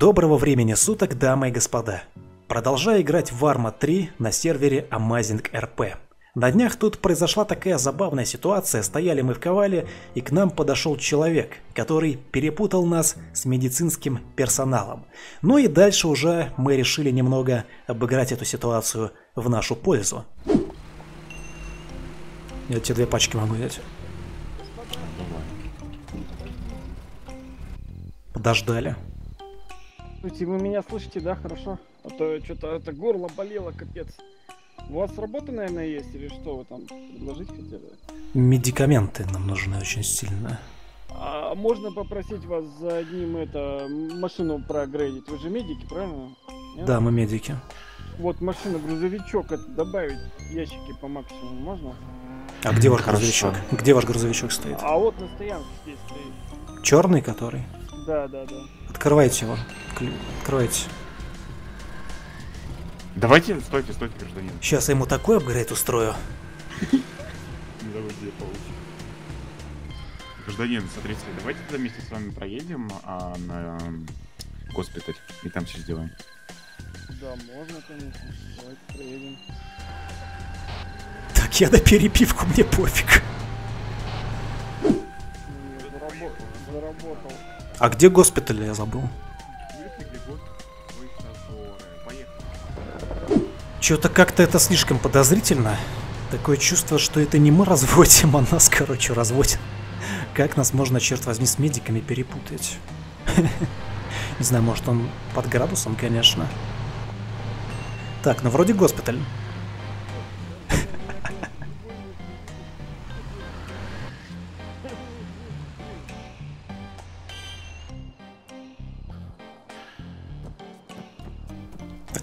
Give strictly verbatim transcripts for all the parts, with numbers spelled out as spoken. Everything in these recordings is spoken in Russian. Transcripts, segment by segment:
Доброго времени суток, дамы и господа! Продолжаю играть в Арма три на сервере Amazing эр пи. На днях тут произошла такая забавная ситуация, стояли мы в Ковале, и к нам подошел человек, который перепутал нас с медицинским персоналом. Ну и дальше уже мы решили немного обыграть эту ситуацию в нашу пользу. Я тебе две пачки могу взять. Подождали. Слушайте, вы меня слышите, да, хорошо? А то что-то это горло болело, капец. У вас работа, наверное, есть или что вы там предложить хотели? Медикаменты нам нужны очень сильно. А можно попросить вас за одним это машину прогрейдить? Вы же медики, правильно? Нет? Да, мы медики. Вот машину, грузовичок, это добавить ящики по максимуму можно? А где ваш грузовичок? Где ваш грузовичок стоит? А вот на стоянке здесь стоит. Черный который? Да, да, да. Открывайте его. Открывайте. Давайте, стойте, стойте, гражданин. Сейчас я ему такой апгрейд устрою. Гражданин, смотрите, давайте вместе с вами проедем на госпиталь и там все сделаем. Да, можно, конечно. Давайте проедем. Так, я на перепивку, мне пофиг. Заработал, заработал. А где госпиталь, я забыл? Чё-то как-то это слишком подозрительно. Такое чувство, что это не мы разводим, а нас, короче, разводят. Как нас можно, черт возьми, с медиками перепутать? Не знаю, может он под градусом, конечно. Так, ну вроде госпиталь.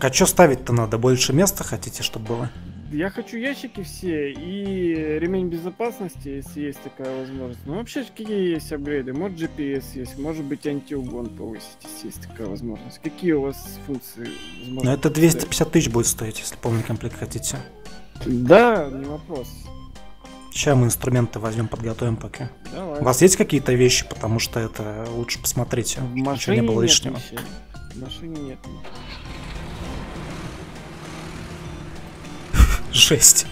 А что ставить-то надо? Больше места хотите, чтобы было? Я хочу ящики все и ремень безопасности, если есть такая возможность. Ну вообще какие есть апгрейды? Может джи пи эс есть, может быть антиугон повысить, если есть такая возможность. Какие у вас функции? Ну это двести пятьдесят тысяч будет стоить, если полный комплект хотите. Да, не вопрос. Сейчас мы инструменты возьмем, подготовим пока. Давай. У вас есть какие-то вещи, потому что это лучше посмотрите, чтобы не было лишнего. В машине нет. Жесть.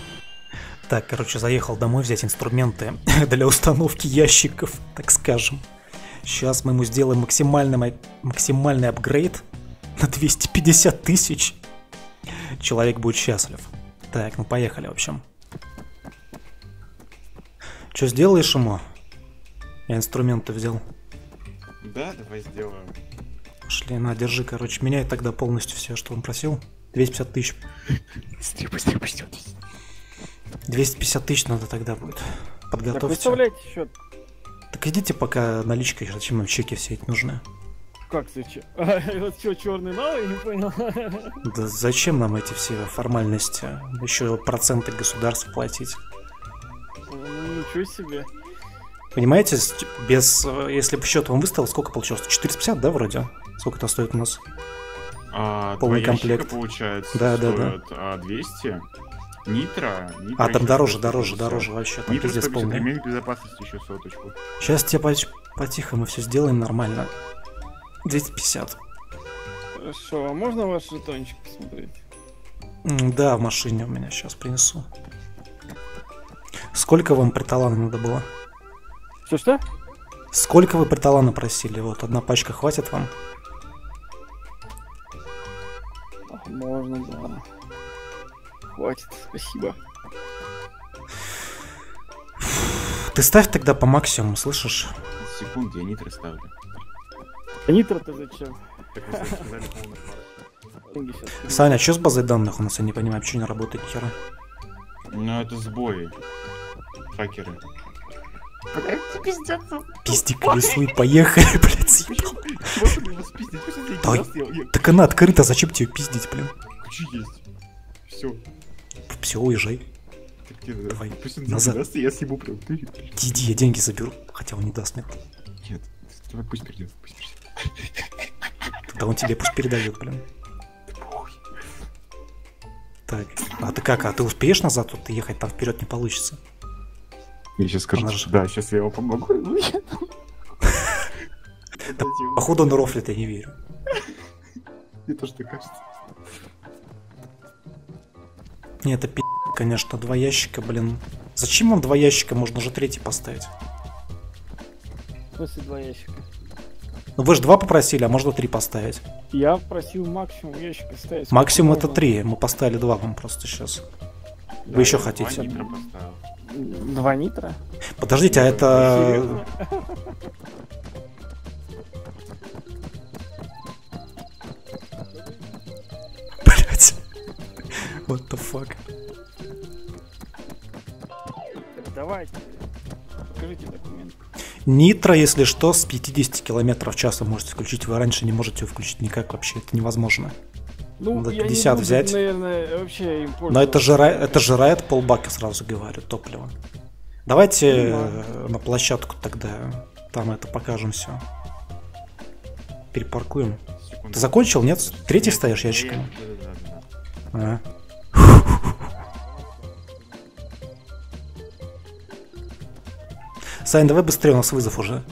Так, короче, заехал домой взять инструменты для установки ящиков, так скажем. Сейчас мы ему сделаем максимальный, максимальный апгрейд на двести пятьдесят тысяч. Человек будет счастлив. Так, ну поехали, в общем. Что сделаешь ему? Я инструменты взял. Да, давай сделаем. Пошли, на, держи, короче, меняй тогда полностью все, что он просил. двести пятьдесят тысяч. двести пятьдесят тысяч надо тогда будет. Подготовьте. Так выставляйте счет. Так идите пока наличкой, зачем им чеки все эти нужны? Как зачем? Вот что, черный новый, не понял. Да зачем нам эти все формальности? Еще проценты государству платить. Ну, ничего себе. Понимаете, без, если бы счет вам выставил, сколько получилось? четыреста пятьдесят, да, вроде? Сколько это стоит у нас? А, полный комплект получается, да, да, да. А двести нитро, нитро а там дороже, дороже, дороже вообще. Там нитро здесь полный ремень безопасности еще соточку. Сейчас тебе по-тихому все сделаем нормально. двести пятьдесят. Хорошо, а можно ваш жетончик посмотреть? Да, в машине у меня сейчас принесу. Сколько вам приталана надо было? Что что? Сколько вы приталана просили? Вот одна пачка хватит вам? Можно, да. Хватит, спасибо. Ты ставь тогда по максимуму, слышишь? Секунду, я нитро ставлю. А нитро-то зачем? Саня, а что с базой данных у нас? Я не понимаю, почему не работает хера. Ну это сбои. Хакеры. Пиздик, рисуй, поехали, блядь, съебал. Так она открыта, зачем тебе пиздить, блин? Ключи есть. Все. Все, уезжай. Давай, назад. Я съебу прям. Иди, я деньги заберу, хотя он не даст мне. Нет, пусть придет, пусть придет. Тогда он тебе пусть передает, блин. Так, а ты как, а ты успеешь назад тут ехать, там вперед не получится? Я сейчас скажу, же... да, сейчас я его помогу. Походу он рофлит, я не верю. Мне тоже так кажется. Не, это пи***, конечно, два ящика, блин. Зачем вам два ящика? Можно же третий поставить. В смысле два ящика? Ну вы же два попросили, а можно три поставить. Я просил максимум ящика ставить. Максимум это три, мы поставили два вам просто сейчас. Вы да, еще хотите? Два нитро поставил. Два нитро? Подождите, а это... Блять. What the fuck? Так, давайте. Покажите документ. Нитро, если что, с пятидесяти километров в час вы можете включить. Вы раньше не можете его включить никак вообще. Это невозможно. Ну, надо пятьдесят буду, взять. Наверное, вообще но это, жира... это жирает полбака, сразу говорю, топливо. Давайте да. на площадку тогда. Там это покажем все. Перепаркуем. Секунду. Ты закончил, нет? Третий нет, стоишь ящиком? Да, да, да. А. Сань, давай быстрее, у нас вызов уже.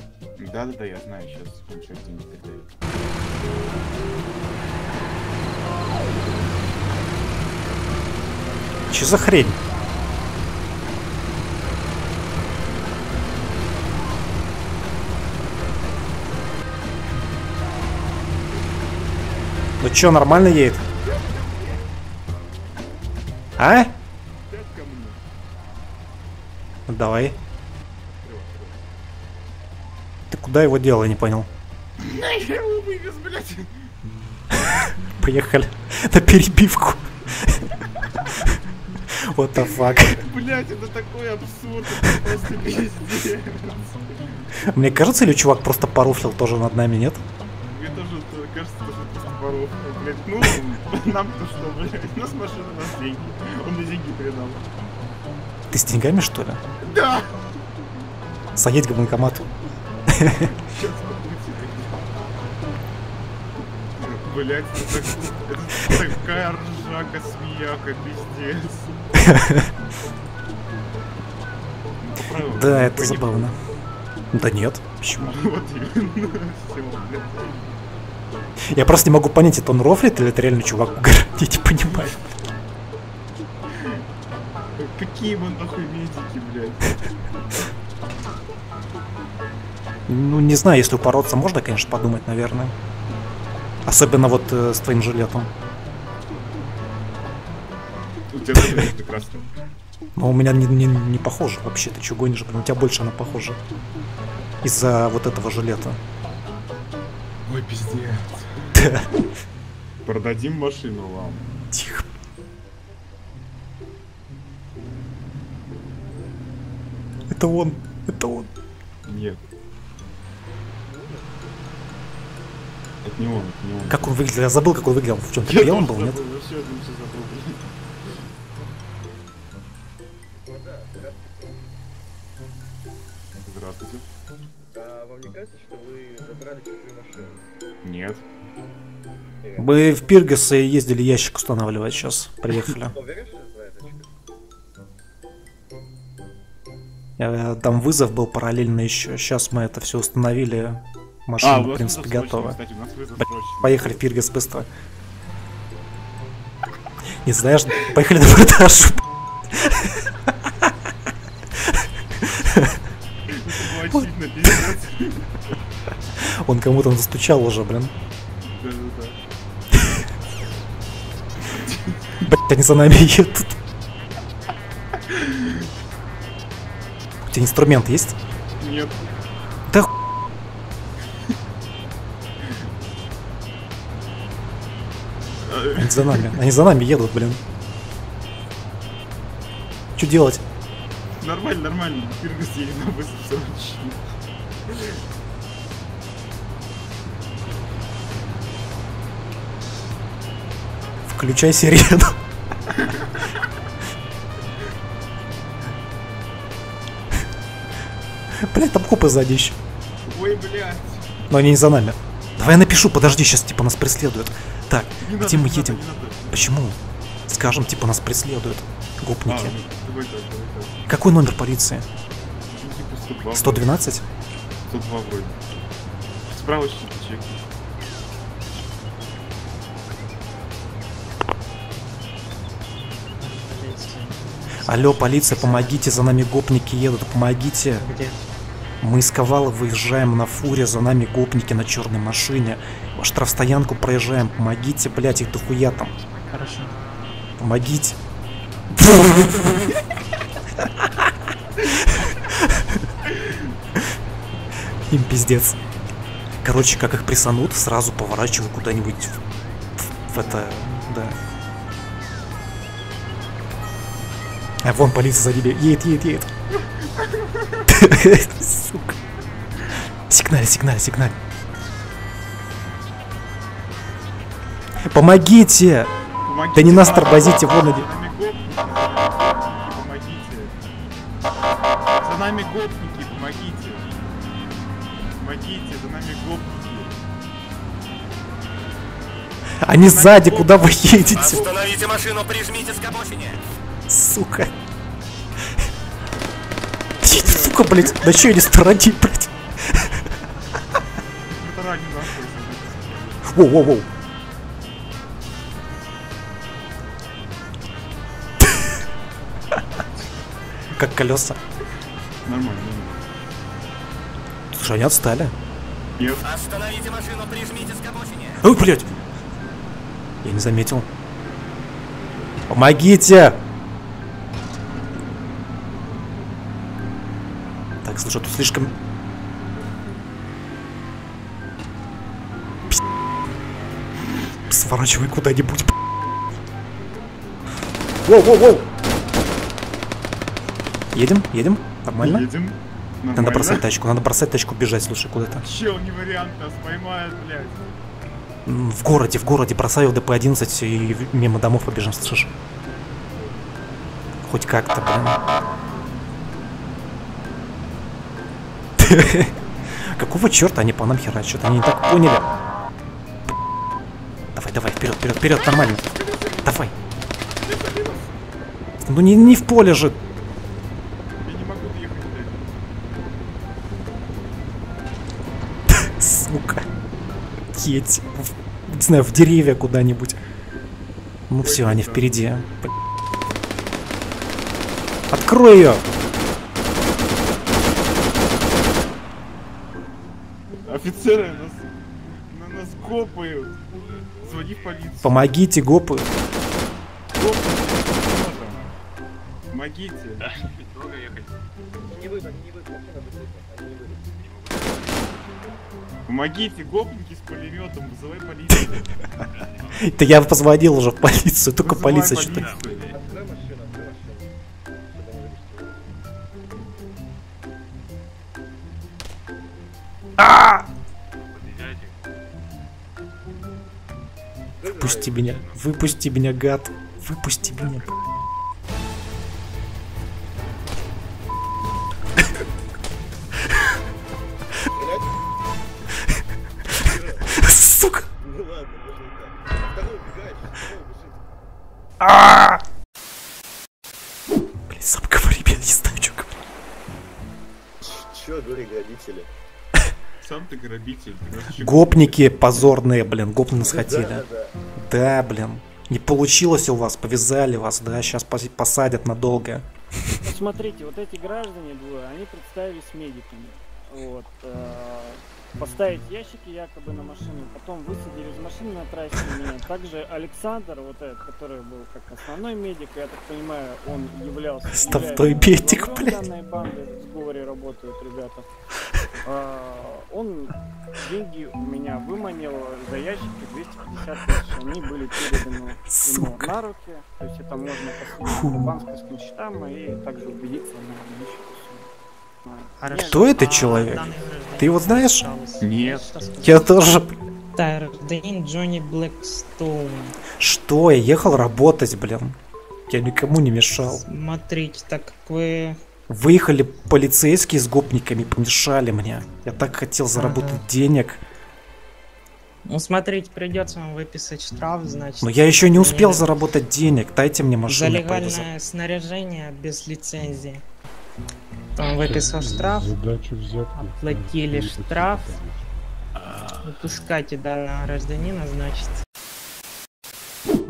Да-да-да, я знаю, сейчас кончу деньги передаю. Че за хрень? Ну че, нормально едет? А? Давай. Ты куда его дело, я не понял. Поехали на перебивку. What the fuck? Блять, это такой абсурд, это просто пиздец. Мне кажется, или чувак просто поруфлил тоже над нами, нет? Мне тоже кажется, что просто поруфлил, блять. Ну, нам-то что, блять, у нас машина, у нас деньги. Он мне деньги передал. Ты с деньгами, что ли? Да! Заедь к банкомату. Сейчас побудьте. Блять, это такая ржака, смеяка, пиздец. Да, это забавно. Да нет, почему? Я просто не могу понять, это он рофлит или это реально чувак угорает, я не понимаю. Какие мы нахуй медики, блядь. Ну не знаю, если упороться можно, конечно, подумать, наверное. Особенно вот э, с твоим жилетом. У тебя жилет прекрасный. Но у меня не, не, не похоже вообще, ты чё гонишь, блин, у тебя больше она похожа. Из-за вот этого жилета. Ой, пиздец. Продадим машину вам. Тихо. Это он, это он. Нет. Это не он, это не он. Как он выглядел? Я забыл, как он выглядел. В чем-то белом был, нет? Здравствуйте. А вам не кажется, что вы забрали чужие машины? Нет. Мы в Пиргас ездили ящик устанавливать, сейчас приехали. Там вызов был параллельно еще. Сейчас мы это все установили. Машина, а, в принципе, готова. Кстати, поехали в Пиргас быстро. Не знаешь, поехали на продажу. Он кому-то застучал уже, блин. Блять, они за нами едут. У тебя инструмент есть? Нет. Да хуй. Они за нами, они за нами едут, блин. Что делать? Нормально, нормально. Пиргас едет на быстро, все отлично. Включай сирену. Блять, там копы сзади еще. Ой, блядь. Но они не за нами. Давай я напишу, подожди, сейчас типа нас преследуют. Так, не где надо, мы едем? Надо, надо. Почему? Скажем, типа нас преследуют. Гопники. А, давай, давай, давай. Какой номер полиции? Типа сто двенадцать? сто два вроде. Справочник чек. Алло, полиция, помогите, за нами гопники едут, помогите. Где? Мы из Ковала выезжаем на фуре, за нами гопники на черной машине. Штрафстоянку проезжаем, помогите, блять, их дохуя там. Хорошо. Помогите. Им пиздец. Короче, как их прессанут, сразу поворачиваю куда-нибудь в, в, в это, да. А вон полиция сзади едет, едет, едет. Сука. Сигналь, сигналь, сигналь. Помогите! Помогите! Да не нас тормозите, вон они. За нами гопники, помогите! Помогите, за нами гопники! Они за сзади, куда вы едете? Остановите машину, прижмите к обочине! Сука! Сука, блять! Да че или сторони, блять? Воу-воу-воу! Как колеса. Нормально, нормально. Слушай, они отстали. Нет. Остановите машину, прижмите к обочине. Ой, блядь! Я не заметил. Помогите! Так, слушай, тут слишком... Пс... Сворачивай куда-нибудь. Воу, воу, воу! Едем, едем, нормально? Едем, нормально. Надо бросать тачку, надо бросать тачку, бежать, слушай, куда-то. Чел, не вариант, нас поймают, блядь. В городе, в городе, бросаю в ДП одиннадцать и мимо домов побежим, слышишь? Хоть как-то, блин. Какого черта они по нам херачат? Они не так поняли. Давай, давай, вперед, вперед, вперед, нормально. Давай. Ну не, не в поле же. Сука. Едь. В, не знаю, в деревья куда-нибудь. Ну все, они впереди. Открой ее! Офицеры нас, на нас гопают. Звони в полицию. Помогите, гопы. Гопы. Помогите. Долго ехать. Не выйдем, не выйдем. Помогите, гопники с пулеметом, вызывай полицию. Да я позвонил уже в полицию, только полиция что-то. Выпусти меня, выпусти меня, гад, выпусти меня. Ааа! Блин, сам говори, я не знаю, что говорить. Чё, дури, грабители? Сам ты грабитель. Гопники позорные, блин, гопны нас хотели. Да, блин. Не получилось у вас, повязали вас, да, сейчас посадят надолго. Смотрите, вот эти граждане двое, они представились медиками. Вот. Поставить ящики якобы на машину, потом высадили из машины на трассе меня. Также Александр, вот этот, который был как основной медик, я так понимаю, он являлся... Ставной медик, блядь. Данной банды в сговоре работают ребята. А, он деньги у меня выманил за ящики двести пятьдесят тысяч. Они были переданы ему на руки. То есть это можно посмотреть по банковским счетам и также убедиться на личности. Хорошо. Кто это человек? Ты его знаешь? Нет. Я тоже... Джонни Блэкстоун. Что? Я ехал работать, блин. Я никому не мешал. Смотрите, так как вы... Выехали полицейские с гопниками, помешали мне. Я так хотел заработать ага. денег. Ну, смотрите, придется вам выписать штраф, значит... Но я еще не успел заработать денег, дайте мне машину. За легальное повезу. Снаряжение без лицензии. Там выписал штраф, оплатили штраф, выпускайте данного гражданина, значит.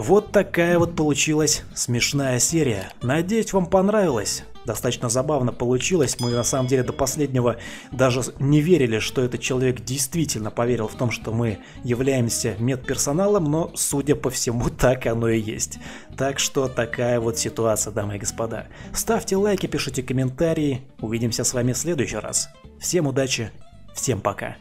Вот такая вот получилась смешная серия. Надеюсь, вам понравилось. Достаточно забавно получилось. Мы на самом деле до последнего даже не верили, что этот человек действительно поверил в том, что мы являемся медперсоналом, но, судя по всему, так оно и есть. Так что такая вот ситуация, дамы и господа. Ставьте лайки, пишите комментарии. Увидимся с вами в следующий раз. Всем удачи, всем пока.